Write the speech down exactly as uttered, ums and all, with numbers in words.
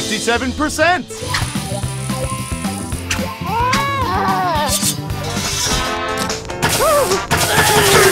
fifty-seven percent. Ah.